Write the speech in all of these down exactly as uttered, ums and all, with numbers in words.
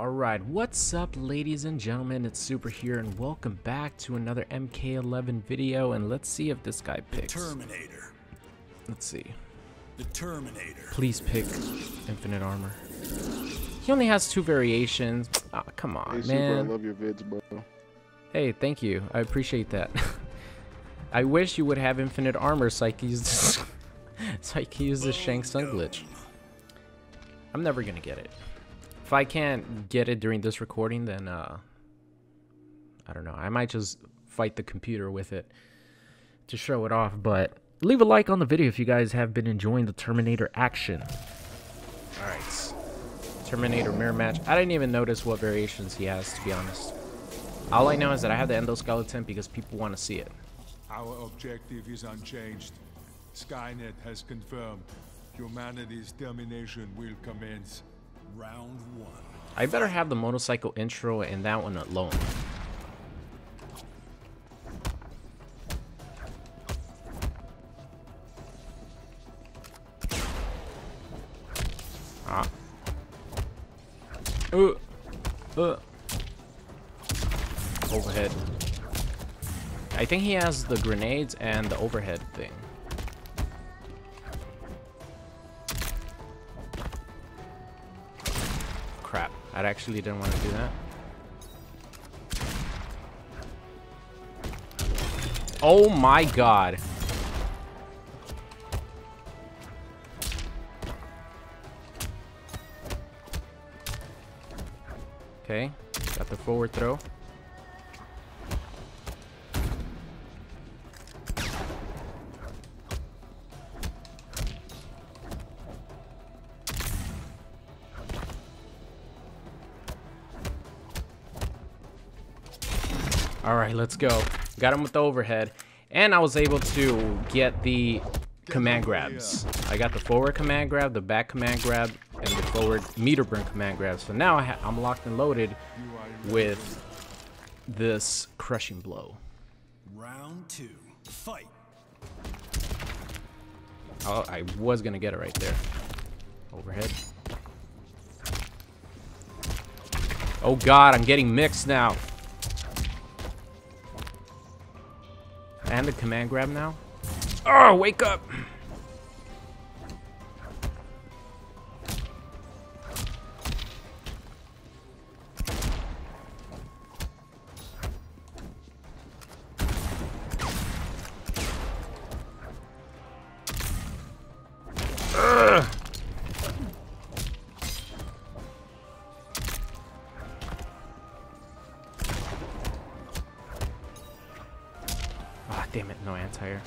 Alright, what's up ladies and gentlemen, it's Super here and welcome back to another M K eleven video, and let's see if this guy picks. The Terminator. Let's see. The Terminator. Please pick Infinite Armor. He only has two variations. Ah, oh, come on, hey, man. Super, I love your vids, bro. Hey, thank you. I appreciate that. I wish you would have Infinite Armor so I could use this, so I could use this Shang Tsung glitch. I'm never gonna get it. If I can't get it during this recording, then uh, I don't know. I might just fight the computer with it to show it off. But leave a like on the video if you guys have been enjoying the Terminator action. All right, Terminator mirror match. I didn't even notice what variations he has, to be honest. All I know is that I have the Endoskeleton because people want to see it. Our objective is unchanged. Skynet has confirmed humanity's termination will commence. Round one. I better have the motorcycle intro and that one alone. Ah. Ooh. Uh. Overhead. I think he has the grenades and the overhead thing. Crap, I actually didn't want to do that. Oh my god. Okay, got the forward throw. Alright, let's go. Got him with the overhead. And I was able to get the command grabs. I got the forward command grab, the back command grab, and the forward meter burn command grab. So now I ha I'm locked and loaded with this crushing blow. Round two, fight. Oh, I was gonna get it right there. Overhead. Oh god, I'm getting mixed now. And the command grab now. Oh, wake up! Ugh. Damn it, no anti-air.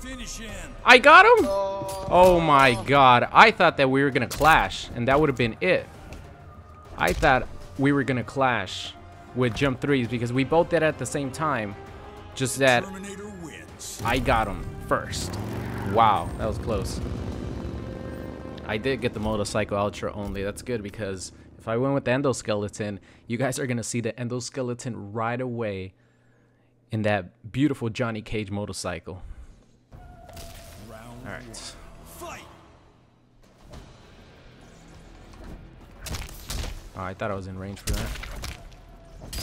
Finish him. I got him. Oh. Oh my god, I thought that we were gonna clash, and that would have been it. I thought we were gonna clash with jump threes because we both did it at the same time, just that I got him first. Wow, that was close. I did get the motorcycle ultra only. That's good because if I went with the Endoskeleton, you guys are gonna see the Endoskeleton right away in that beautiful Johnny Cage motorcycle. Alright. Oh, I thought I was in range for that.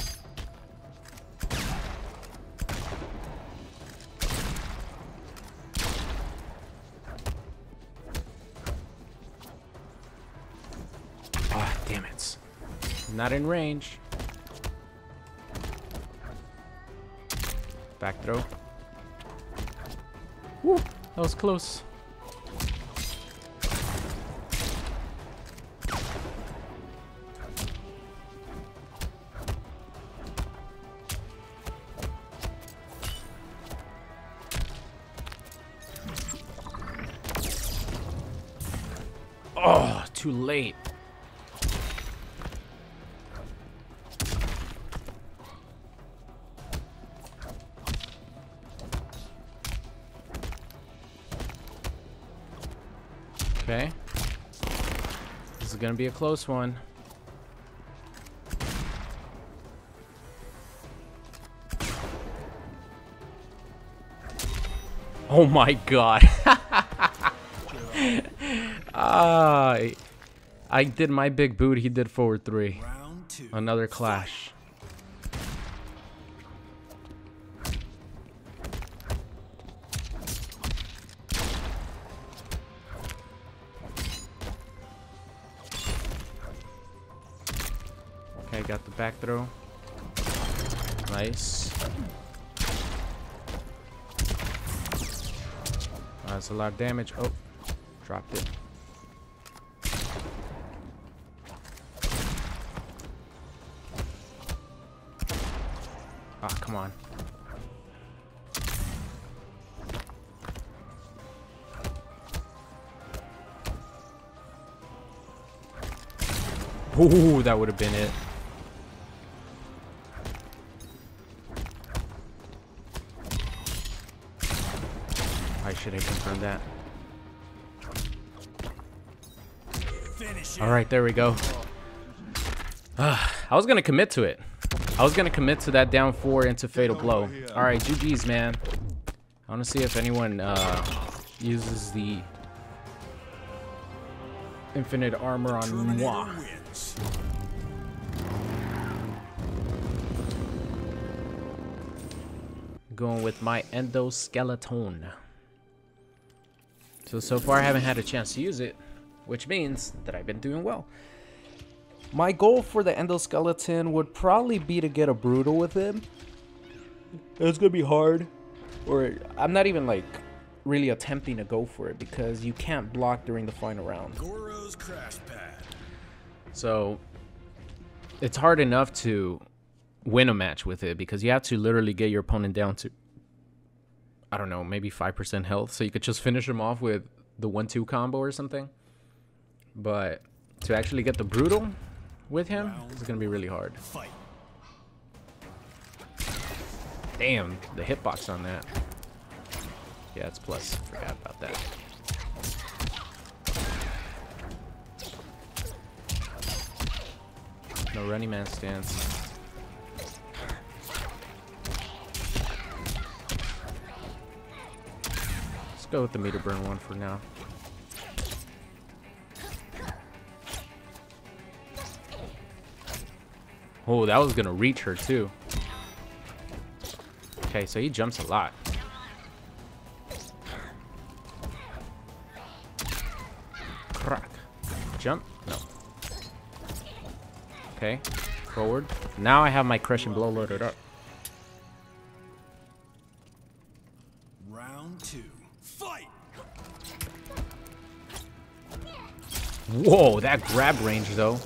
Ah, damn it. Not in range. Back throw. Woo, that was close. Oh, too late. Okay. This is gonna be a close one. Oh my god. uh, I did my big boot, he did forward three. Another clash. Okay, got the back throw. Nice. That's a lot of damage. Oh, dropped it. Ah, oh, come on. Ooh, that would have been it. Should I confirm that? All right, there we go. Uh, I was gonna commit to it. I was gonna commit to that down four into fatal blow. All right, G G's, man. I want to see if anyone uh, uses the infinite armor on moi. Going with my endoskeleton. So, so far I haven't had a chance to use it, which means that I've been doing well. My goal for the endoskeleton would probably be to get a brutal with him. It's gonna be hard, or I'm not even like really attempting to go for it because you can't block during the final round. Goro's crash pad. So it's hard enough to win a match with it because you have to literally get your opponent down to, I don't know, maybe five percent health, so you could just finish him off with the one two combo or something. But to actually get the brutal with him is going to be really hard. Fight. Damn, the hitbox on that. Yeah, it's plus. Forgot about that. No running man stance. Let's go with the meter burn one for now. Oh, that was gonna reach her too. Okay, so he jumps a lot. Crack. Jump? No. Okay, forward. Now I have my crushing blow loaded up. Whoa, that grab range though.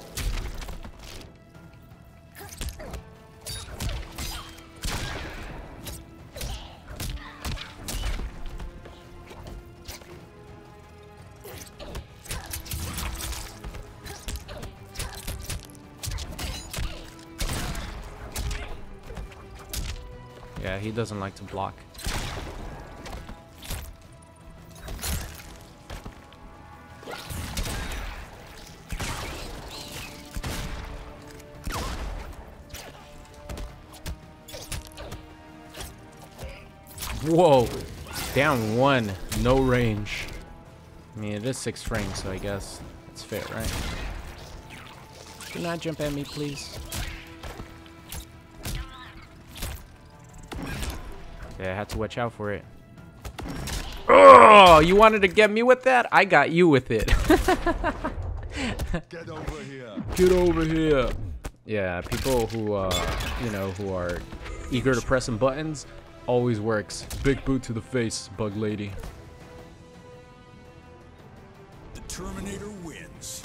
Yeah, he doesn't like to block. Whoa, down one, no range. I mean, it is six frames, so I guess it's fair, right? Do not jump at me, please. Yeah, I had to watch out for it. Oh, you wanted to get me with that? I got you with it. Get over here. Get over here. Yeah, people who, uh, you know, who are eager to press some buttons, always works. Big boot to the face, bug lady. The Terminator wins.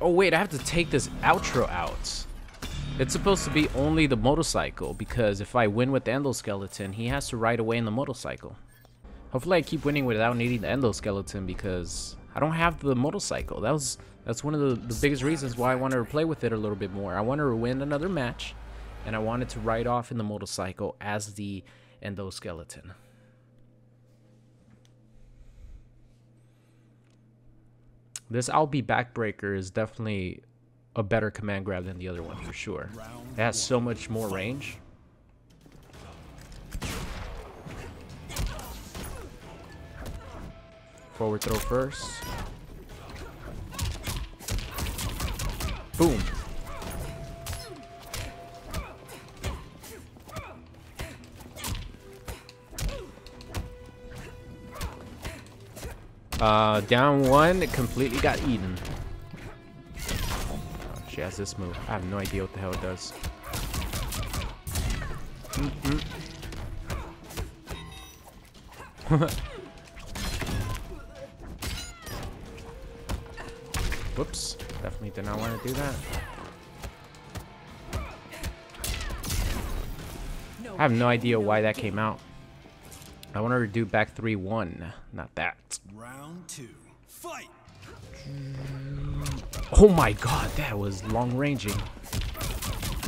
Oh wait, I have to take this outro out. It's supposed to be only the motorcycle because if I win with the endoskeleton, he has to ride away in the motorcycle. Hopefully I keep winning without needing the endoskeleton because I don't have the motorcycle. That was that's one of the, the biggest reasons why I wanted to play with it a little bit more. I wanted to win another match. And I wanted to ride off in the motorcycle as the endoskeleton. This I'll Be Back breaker is definitely a better command grab than the other one for sure. It has so much more range. Forward throw first. Boom. Uh, down one, it completely got eaten. Oh, she has this move. I have no idea what the hell it does. Mm-mm. Whoops. Definitely did not want to do that. I have no idea why that came out. I want her to do back three one. Not that. Round two. Fight. Oh my god, that was long ranging.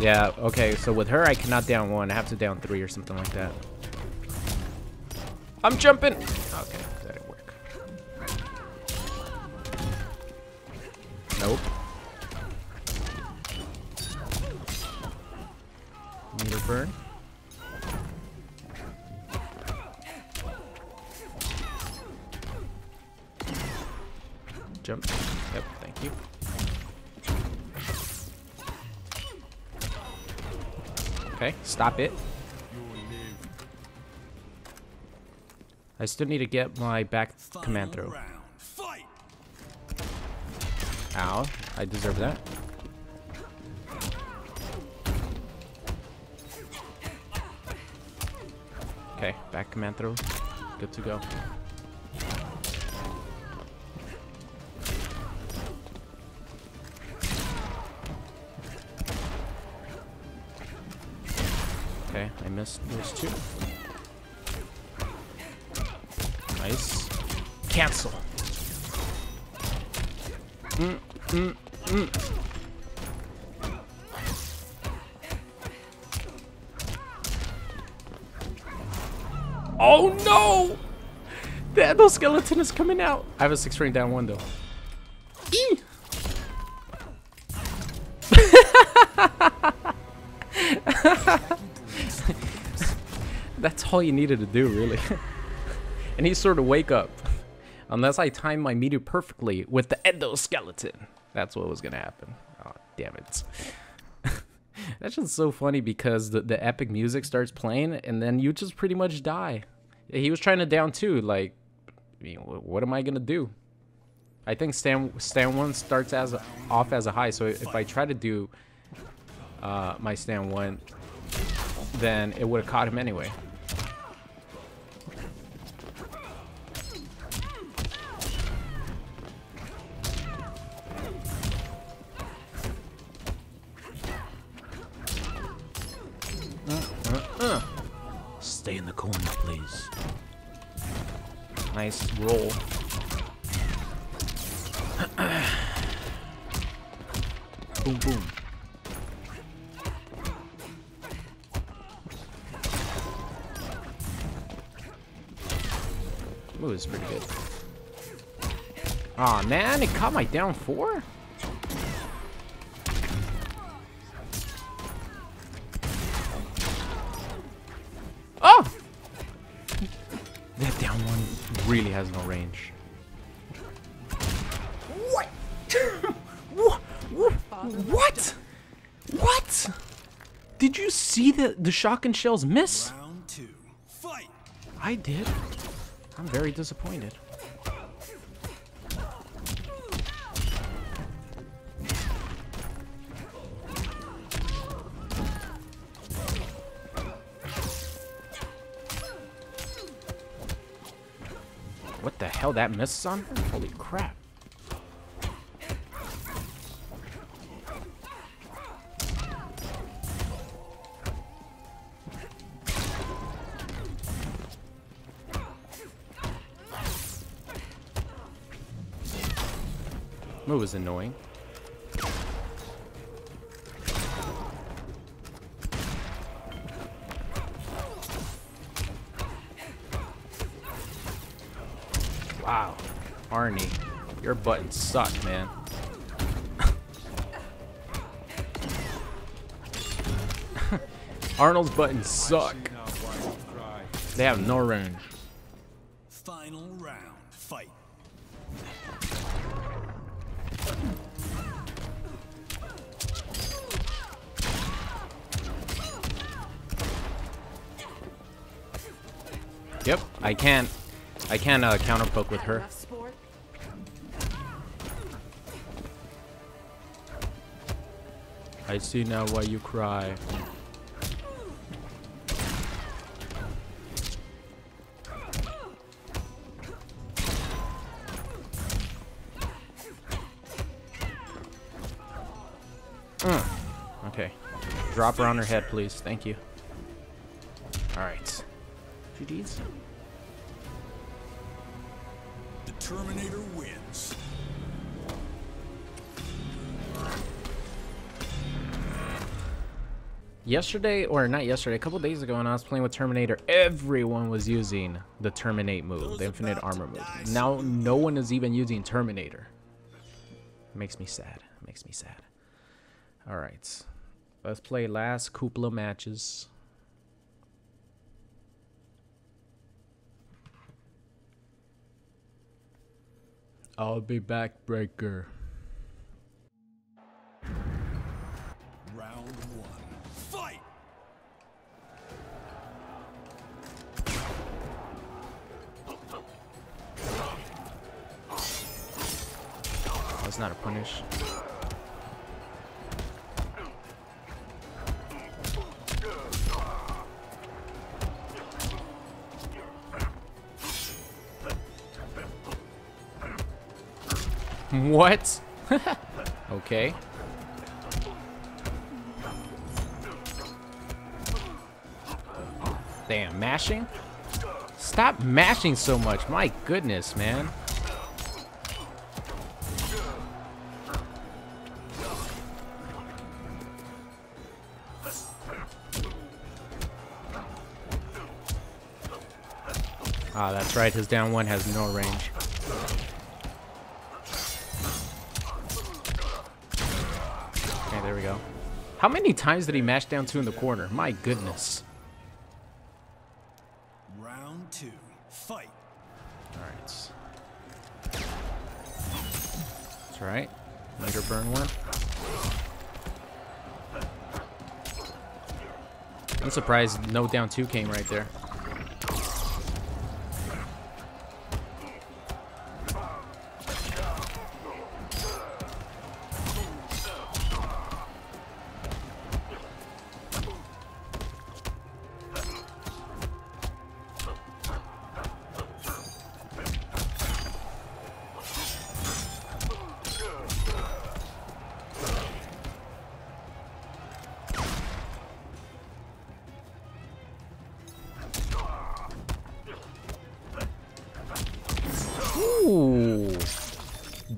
Yeah, okay, so with her I cannot down one. I have to down three or something like that. I'm jumping! Okay, that didn't work. Nope. Meter burn. Jump. Yep, thank you. Okay, stop it. I still need to get my back command throw. Ow, I deserve that. Okay, back command throw. Good to go. Okay, I missed those two. Nice. Cancel. Mm, mm, mm. Oh no! The endoskeleton is coming out. I have a six ring down one though. Eee! That's all you needed to do, really. And he sort of wake up. Unless I timed my meter perfectly with the endoskeleton. That's what was gonna happen. Oh, damn it. That's just so funny because the, the epic music starts playing and then you just pretty much die. He was trying to down two, like, I mean, what am I gonna do? I think stand, stand one starts as a, off as a high, so if I try to do uh, my stand one, then it would have caught him anyway. Stay in the corner, please. Nice roll. Boom, boom. Ooh, it's pretty good. Aw, man, it caught my down four? Oh! That down one really has no range. What? What? What? What? Did you see the, the shock and shells miss? Round two, fight. I did. I'm very disappointed. What the hell, that missed on her? Holy crap. It was annoying. Wow, Arnie, Your buttons suck, man. Arnold's buttons suck. They have no range. Final round, fight. Yep, I can't. I can't uh, counter poke with her. I see now why you cry. Mm. Okay. Drop her on her head, please. Thank you. Alright. G Gs. The Terminator wins. Yesterday, or not yesterday, a couple days ago when I was playing with Terminator, everyone was using the Terminate move, the Infinite Armor move. Now, no one is even using Terminator. It makes me sad. It makes me sad. Alright. Let's play last couple of matches. I'll be back, Breaker. Round one. Fight! That's not a punish. What? Okay. Damn, mashing? Stop mashing so much. My goodness, man. Ah, that's right. His down one has no range. How many times did he mash down two in the corner? My goodness. Round two, fight. All right. That's right. Let her burn one. I'm surprised no down two came right there.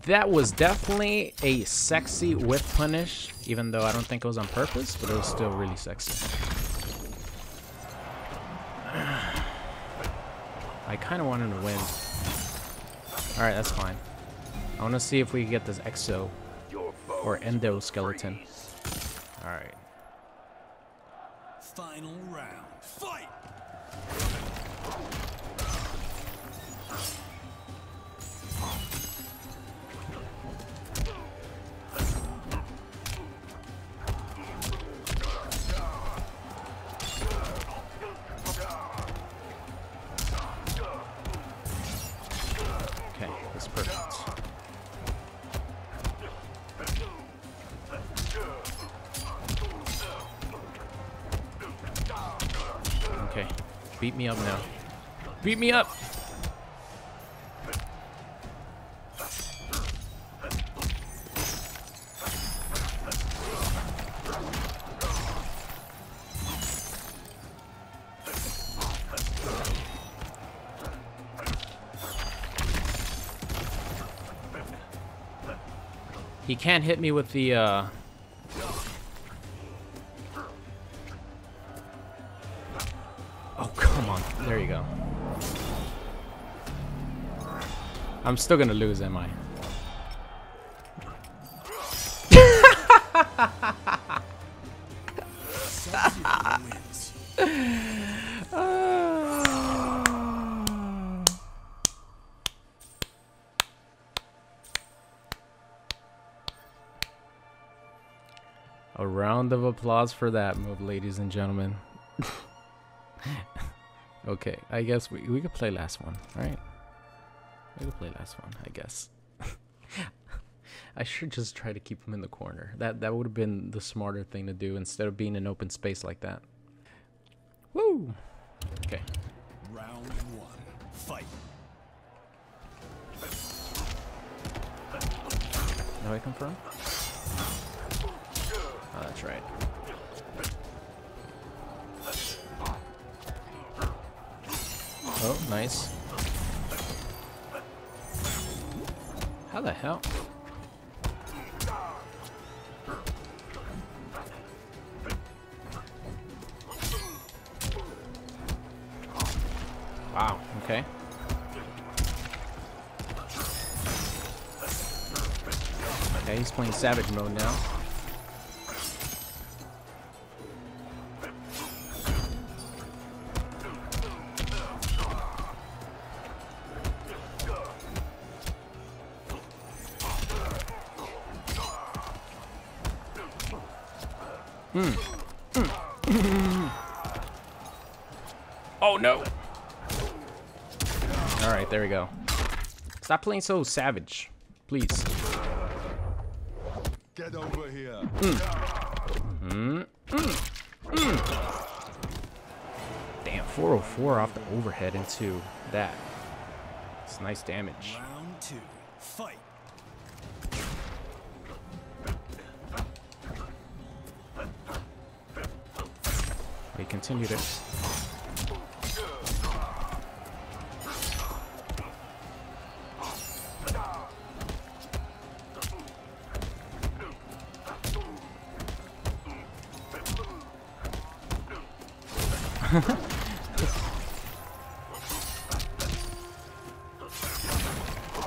That was definitely a sexy whip punish, even though I don't think it was on purpose, but it was still really sexy. I kind of wanted to win. Alright, that's fine. I want to see if we can get this exo or endoskeleton. Alright. Final round. Fight! Beat me up now. Beat me up! He can't hit me with the, uh... There you go. I'm still gonna lose, am I? Sub-Zero wins. Uh, a round of applause for that move, ladies and gentlemen. Okay, I guess we, we could play last one, right? We could play last one, I guess. I should just try to keep him in the corner. That that would have been the smarter thing to do instead of being in open space like that. Woo! Okay. Round one, fight. Now I come from? Oh, that's right. Oh, nice. How the hell? Wow, okay. Okay, he's playing savage mode now. Hmm. Mm. Oh no. All right, there we go. Stop playing so savage, please. Get over here. Mm. Mm. Mm. Mm. Damn, four oh four off the overhead into that. It's nice damage. Round two, fight. We continued it.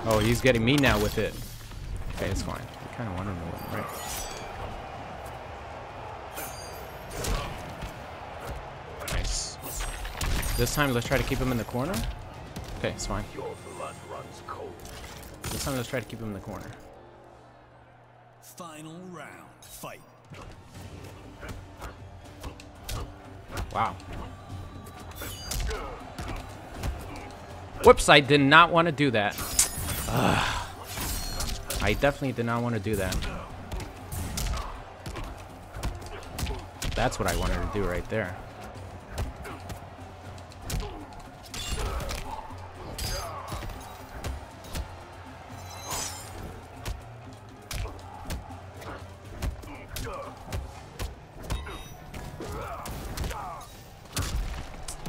Oh, he's getting me now with it. Okay, it's fine. I kind of want to know it, right? Nice. This time, let's try to keep him in the corner. Okay, it's fine. Your blood runs cold. This time, let's try to keep him in the corner. Final round, fight. Wow. Whoops, I did not want to do that. Ugh. I definitely did not want to do that. That's what I wanted to do right there.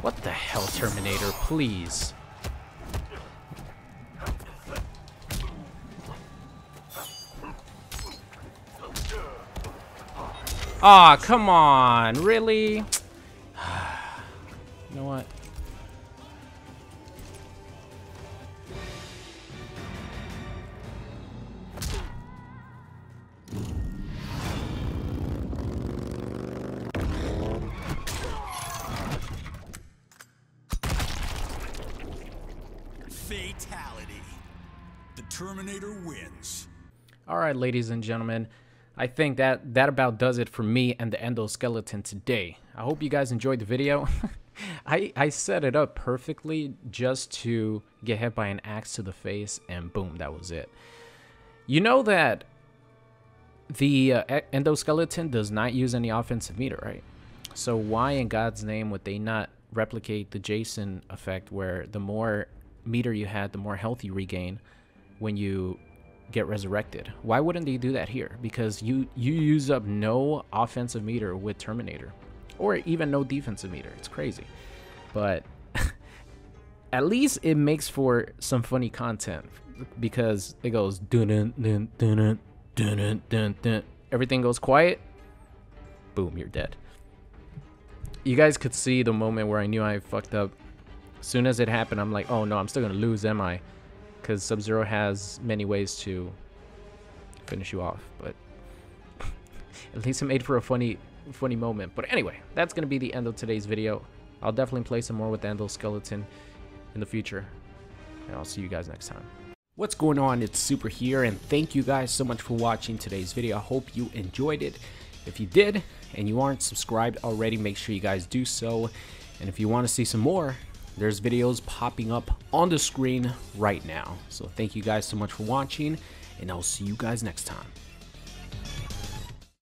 What the hell, Terminator, please. Aw, oh, come on, really? You know what? Fatality. The Terminator wins. All right, ladies and gentlemen. I think that that about does it for me and the Endoskeleton today. I hope you guys enjoyed the video. I, I set it up perfectly just to get hit by an axe to the face and boom, that was it. You know that the uh, Endoskeleton does not use any offensive meter, right? So why in God's name would they not replicate the Jason effect where the more meter you had, the more health you regain when you get resurrected? Why wouldn't they do that here? Because you you use up no offensive meter with Terminator, or even no defensive meter. It's crazy, but at least it makes for some funny content because it goes dun dun dun dun dun dun dun. Everything goes quiet. Boom, you're dead. You guys could see the moment where I knew I fucked up. As soon as it happened, I'm like, oh no, I'm still gonna lose, am I? Because Sub-Zero has many ways to finish you off, but At least it made for a funny, funny moment. But anyway, that's going to be the end of today's video. I'll definitely play some more with the Endoskeleton in the future. And I'll see you guys next time. What's going on? It's Super here, and thank you guys so much for watching today's video. I hope you enjoyed it. If you did and you aren't subscribed already, make sure you guys do so. And if you want to see some more, there's videos popping up on the screen right now. So thank you guys so much for watching, and I'll see you guys next time.